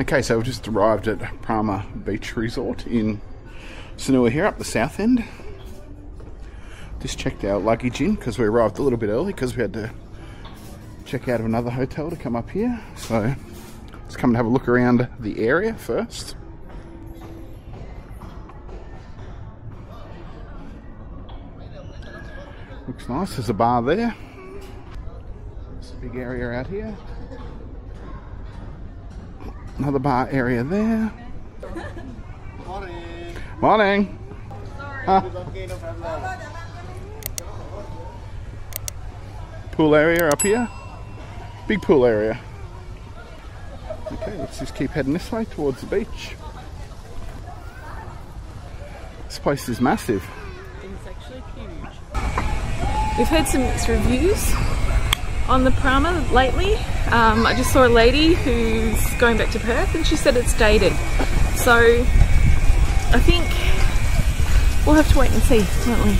Okay, so we've just arrived at Prama Beach Resort in Sanur here, up the south end. Just checked our luggage in because we arrived a little bit early because we had to check out of another hotel to come up here. So let's come and have a look around the area first. Looks nice, there's a bar there. There's a big area out here. Another bar area there. Morning. Morning. Sorry. Pool area up here. Big pool area. Okay, let's just keep heading this way towards the beach. This place is massive. It's actually huge. We've heard some mixed reviews on the Prama lately. I just saw a lady who's going back to Perth and she said it's dated. So I think we'll have to wait and see, won't we?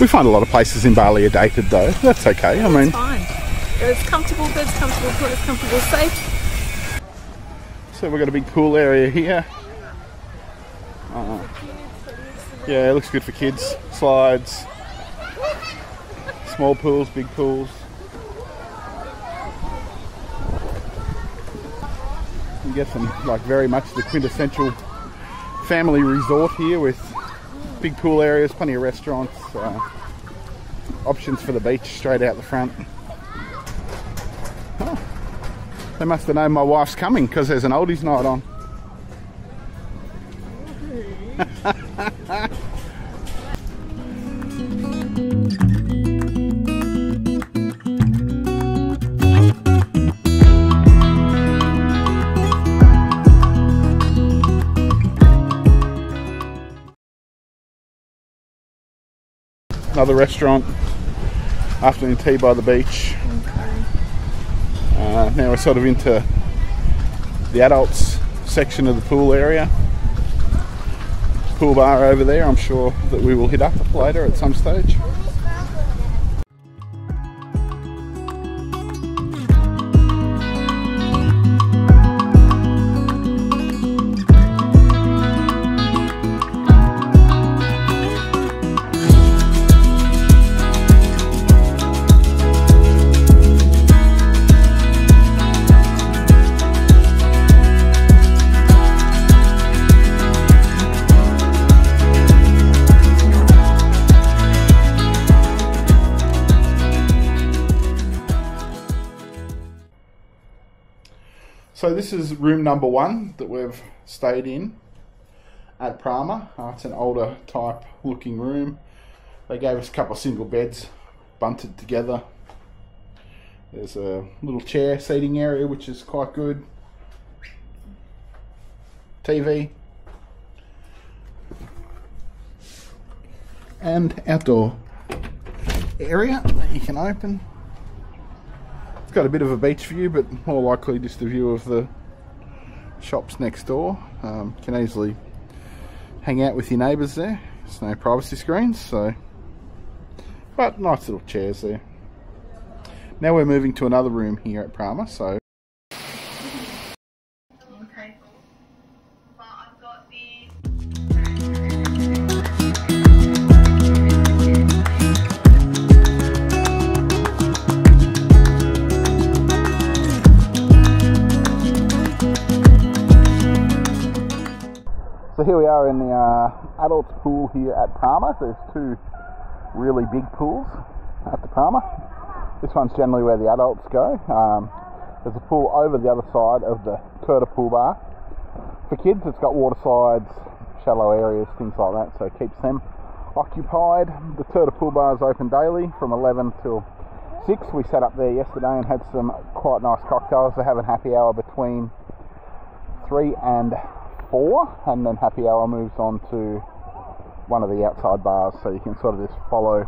We find a lot of places in Bali are dated though. That's okay, yeah, I mean. It's fine. It's comfortable, bed's comfortable, toilet's comfortable, safe. So we've got a big pool area here. Yeah, it looks good for kids. Slides. Small pools, big pools. You get some, like, very much the quintessential family resort here with big pool areas, plenty of restaurants, options for the beach straight out the front. Oh, they must have known my wife's coming because there's an oldies night on. Another restaurant, afternoon tea by the beach. Okay. Now we're sort of into the adults section of the pool area. Pool bar over there, I'm sure that we will hit up later at some stage. So this is room number one that we've stayed in at Prama. It's an older type looking room. They gave us a couple of single beds bunted together. There's a little chair seating area which is quite good. TV. And outdoor area that you can open. It's got a bit of a beach view, but more likely just a view of the shops next door. Can easily hang out with your neighbours there. There's no privacy screens, so. But nice little chairs there. Now we're moving to another room here at Prama, so. So here we are in the adults pool here at Prama. There's two really big pools at the Prama. This one's generally where the adults go. There's a pool over the other side of the Turtle Pool Bar. For kids, it's got water slides, shallow areas, things like that, so it keeps them occupied. The Turtle Pool Bar is open daily from 11 till 6. We sat up there yesterday and had some quite nice cocktails. They have a happy hour between 3 and 4, and then happy hour moves on to one of the outside bars, so you can sort of just follow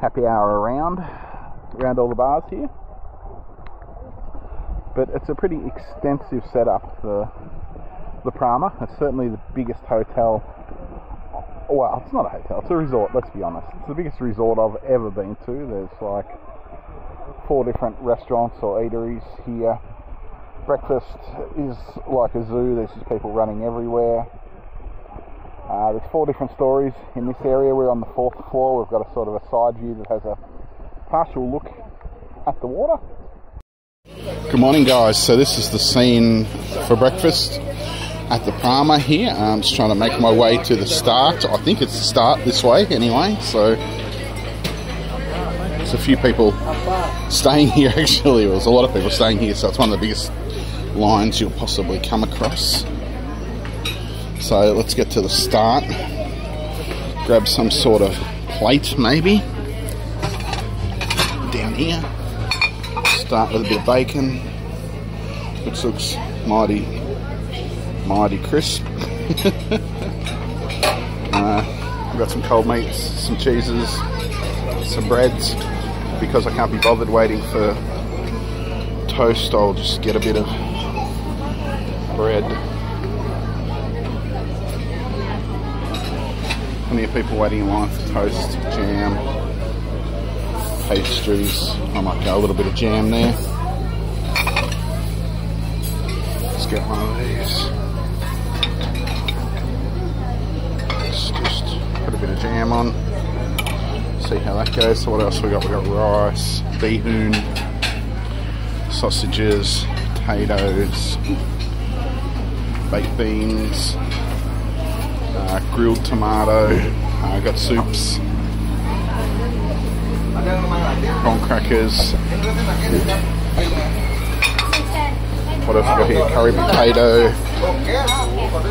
happy hour around all the bars here. But it's a pretty extensive setup, the Prama. It's certainly the biggest hotel. Well, it's not a hotel, it's a resort, let's be honest. It's the biggest resort I've ever been to. There's like 4 different restaurants or eateries here. Breakfast is like a zoo, there's just people running everywhere. There's four different stories in this area. We're on the fourth floor. We've got a sort of a side view that has a partial look at the water. Good morning, guys. So this is the scene for breakfast at the Prama here. I'm just trying to make my way to the start. I think it's the start this way anyway. So there's a few people staying here actually. There's a lot of people staying here, so it's one of the biggest lines you'll possibly come across. So let's get to the start, grab some sort of plate maybe, down here, start with a bit of bacon, which looks mighty crisp. I've got some cold meats, some cheeses, some breads. Because I can't be bothered waiting for toast, I'll just get a bit of bread. Plenty of people waiting in line for toast, jam, pastries. I might go a little bit of jam there. Let's get one of these. Let's just put a bit of jam on. See how that goes. So what else we got? We got rice, bihun, sausages, potatoes, baked beans. Grilled tomato, got soups, prawn crackers, what else we got here, curry potato,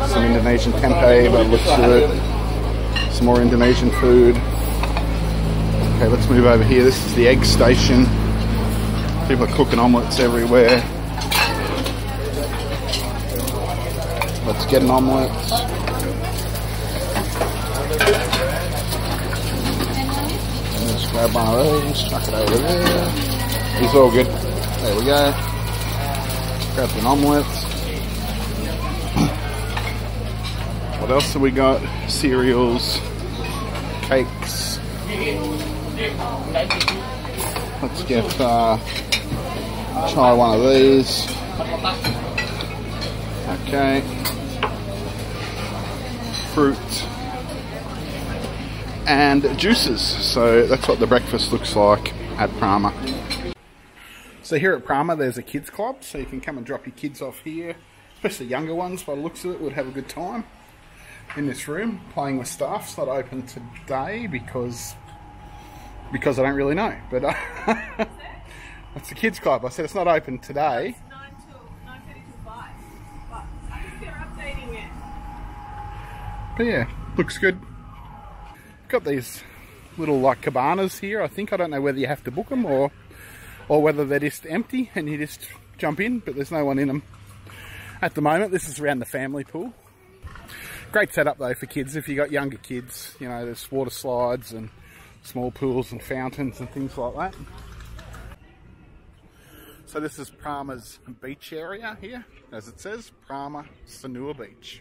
some Indonesian tempeh by the looks of it, some more Indonesian food. Okay, let's move over here. This is the egg station. People are cooking omelettes everywhere. Let's get an omelette. Grab one of those, chuck it over there. It's all good. There we go. Grab an omelette. What else have we got? Cereals, cakes. Let's get try one of these. Okay. Fruit. And juices. So that's what the breakfast looks like at Prama. So here at Prama there's a kids club, so you can come and drop your kids off here, especially younger ones by the looks of it would have a good time in this room. Playing with Staff's not open today because I don't really know, but it's a kids club. I said it's not open today. It's 9 till 5, but I think they're updating it. But yeah, looks good. Got these little like cabanas here. I think, I don't know whether you have to book them or whether they're just empty and you just jump in, but there's no one in them at the moment. This is around the family pool. Great setup though for kids. If you got younger kids, you know, there's water slides and small pools and fountains and things like that. So this is Prama's beach area here, as it says, Prama Sanur Beach.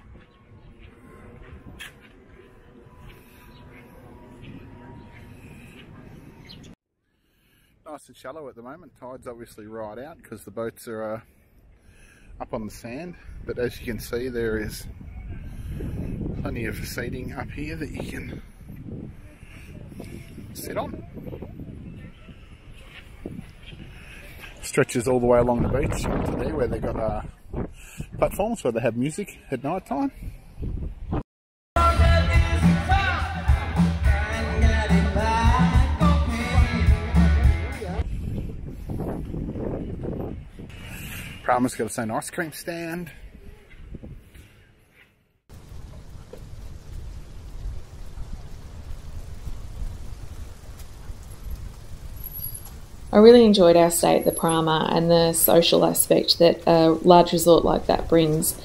Nice and shallow at the moment. Tide's obviously right out because the boats are up on the sand, but as you can see there is plenty of seating up here that you can sit on. Stretches all the way along the beach to there where they've got platforms where they have music at night time. Prama's got its own ice cream stand. I really enjoyed our stay at the Prama and the social aspect that a large resort like that brings.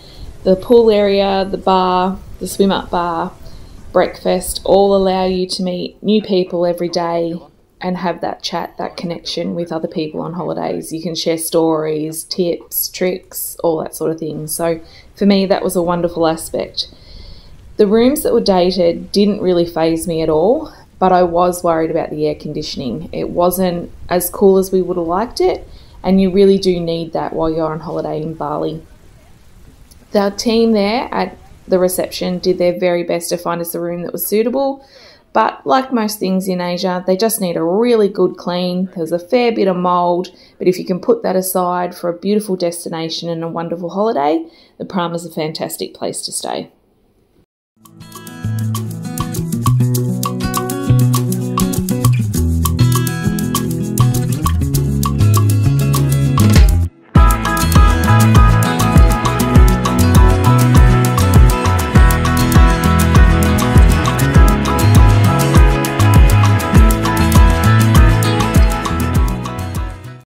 The pool area, the bar, the swim up bar, breakfast, all allow you to meet new people every day and have that chat, that connection with other people on holidays. You can share stories, tips, tricks, all that sort of thing. So for me, that was a wonderful aspect. The rooms that were dated didn't really faze me at all, but I was worried about the air conditioning. It wasn't as cool as we would have liked it, and you really do need that while you're on holiday in Bali. The team there at the reception did their very best to find us a room that was suitable, but like most things in Asia, they just need a really good clean. There's a fair bit of mould, but if you can put that aside for a beautiful destination and a wonderful holiday, the Prama is a fantastic place to stay.